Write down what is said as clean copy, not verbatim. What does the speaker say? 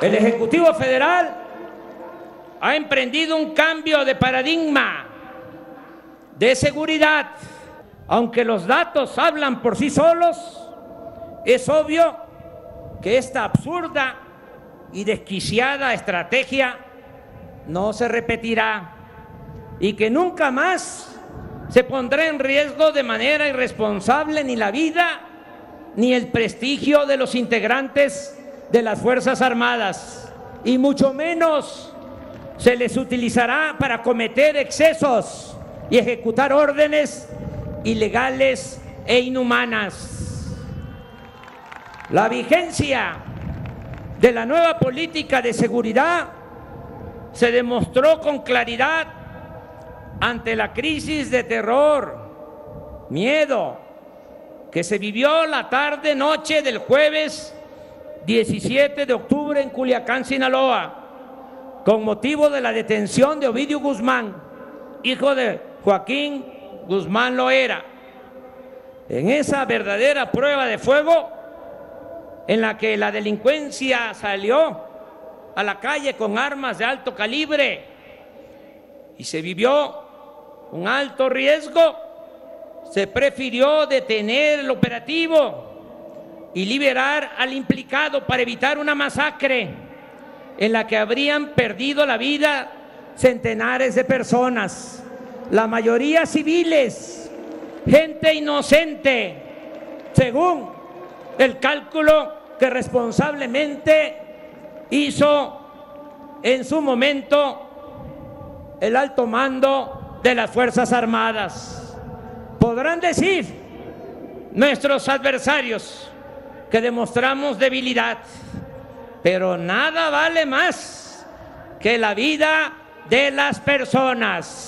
El Ejecutivo Federal ha emprendido un cambio de paradigma de seguridad. Aunque los datos hablan por sí solos, es obvio que esta absurda y desquiciada estrategia no se repetirá y que nunca más se pondrá en riesgo de manera irresponsable ni la vida ni el prestigio de los integrantes de las Fuerzas Armadas, y mucho menos se les utilizará para cometer excesos y ejecutar órdenes ilegales e inhumanas. La vigencia de la nueva política de seguridad se demostró con claridad ante la crisis de terror, miedo, que se vivió la tarde-noche del jueves 17 de octubre en Culiacán, Sinaloa, con motivo de la detención de Ovidio Guzmán, hijo de Joaquín Guzmán Loera. En esa verdadera prueba de fuego, en la que la delincuencia salió a la calle con armas de alto calibre y se vivió un alto riesgo, se prefirió detener el operativo y liberar al implicado para evitar una masacre en la que habrían perdido la vida centenares de personas, la mayoría civiles, gente inocente, según el cálculo que responsablemente hizo en su momento el alto mando de las Fuerzas Armadas. Podrán decir nuestros adversarios que demostramos debilidad, pero nada vale más que la vida de las personas.